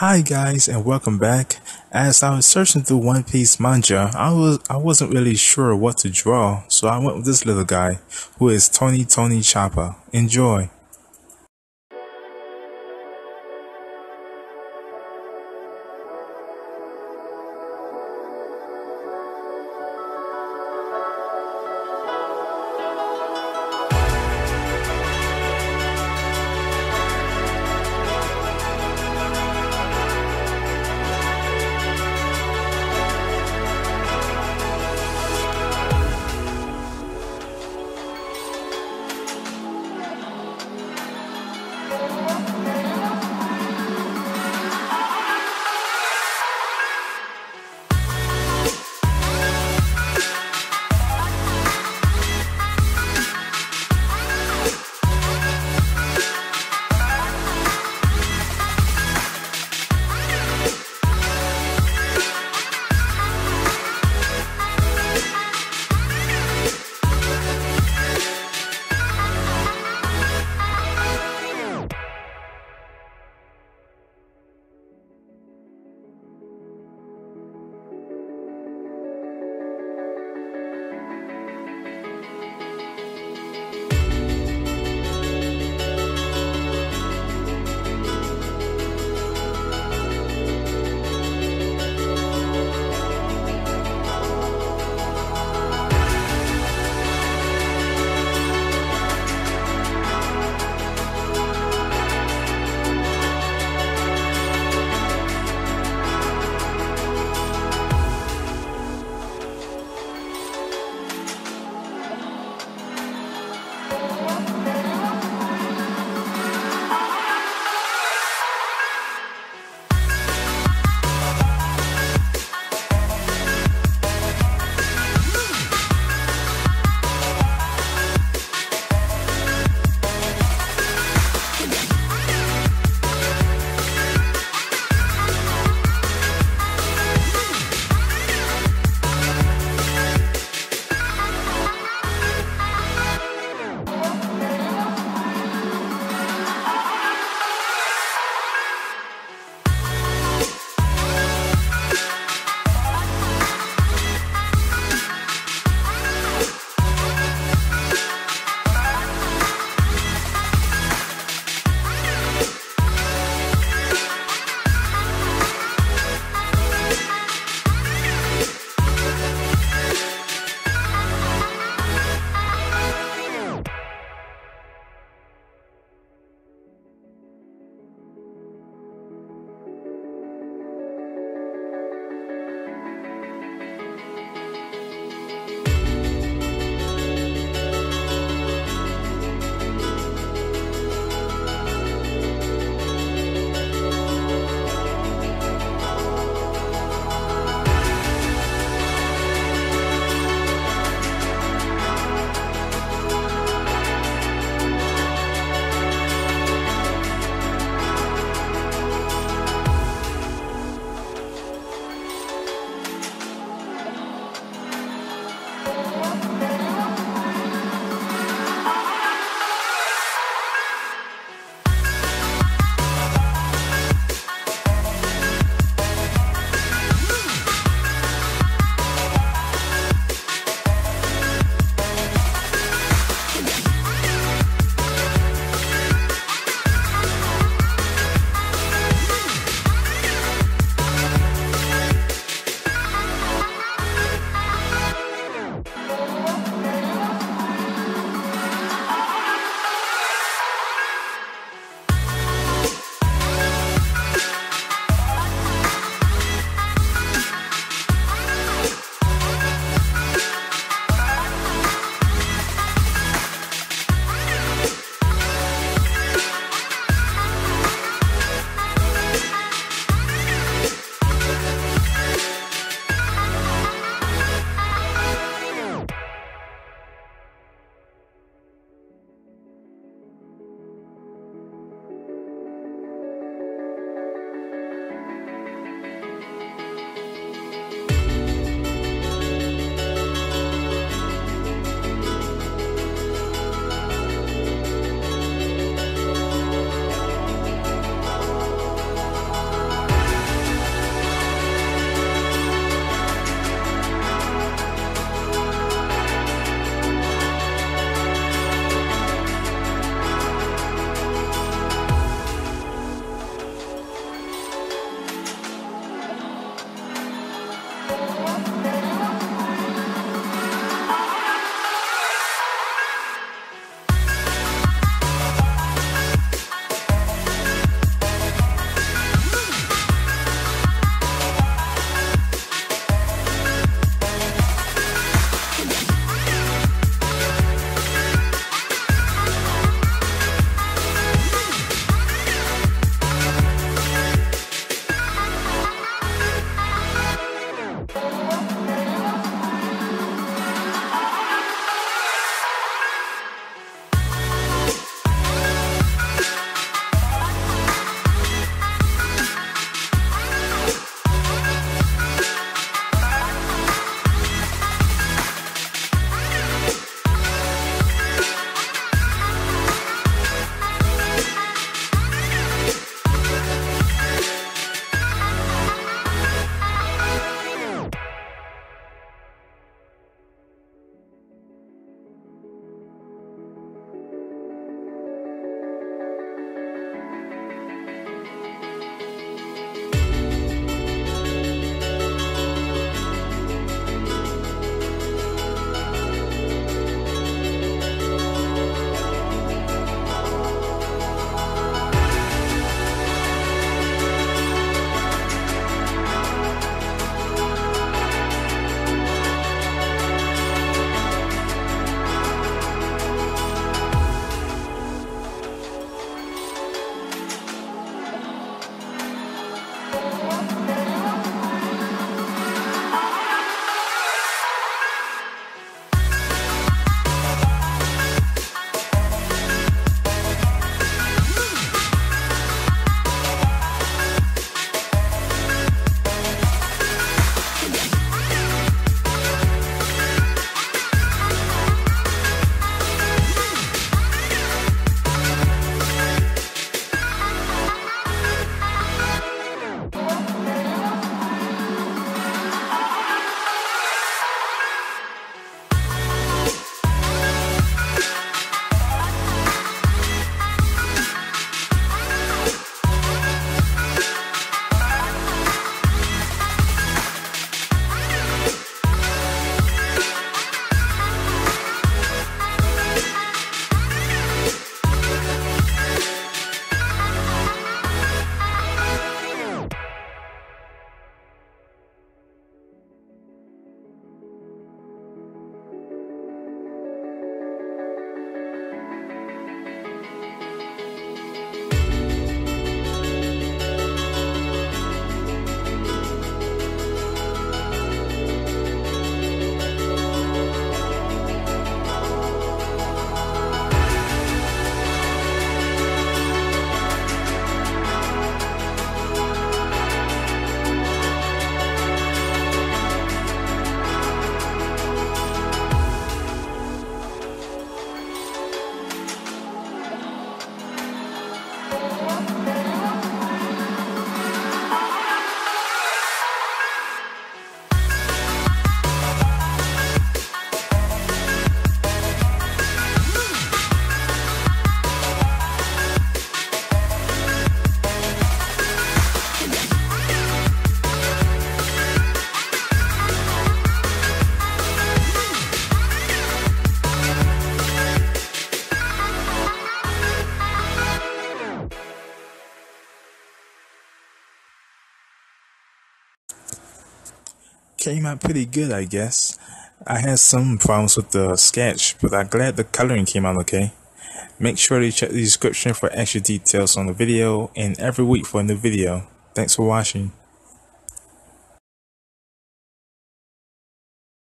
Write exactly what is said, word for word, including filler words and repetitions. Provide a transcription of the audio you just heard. Hi guys, and welcome back. As I was searching through One Piece manga, I was I wasn't really sure what to draw, so I went with this little guy, who is Tony Tony Chopper. Enjoy. came out pretty good, I guess. I had some problems with the sketch, but I'm glad the coloring came out okay. Make sure to check the description for extra details on the video, and every week for a new video. Thanks for watching.